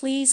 Please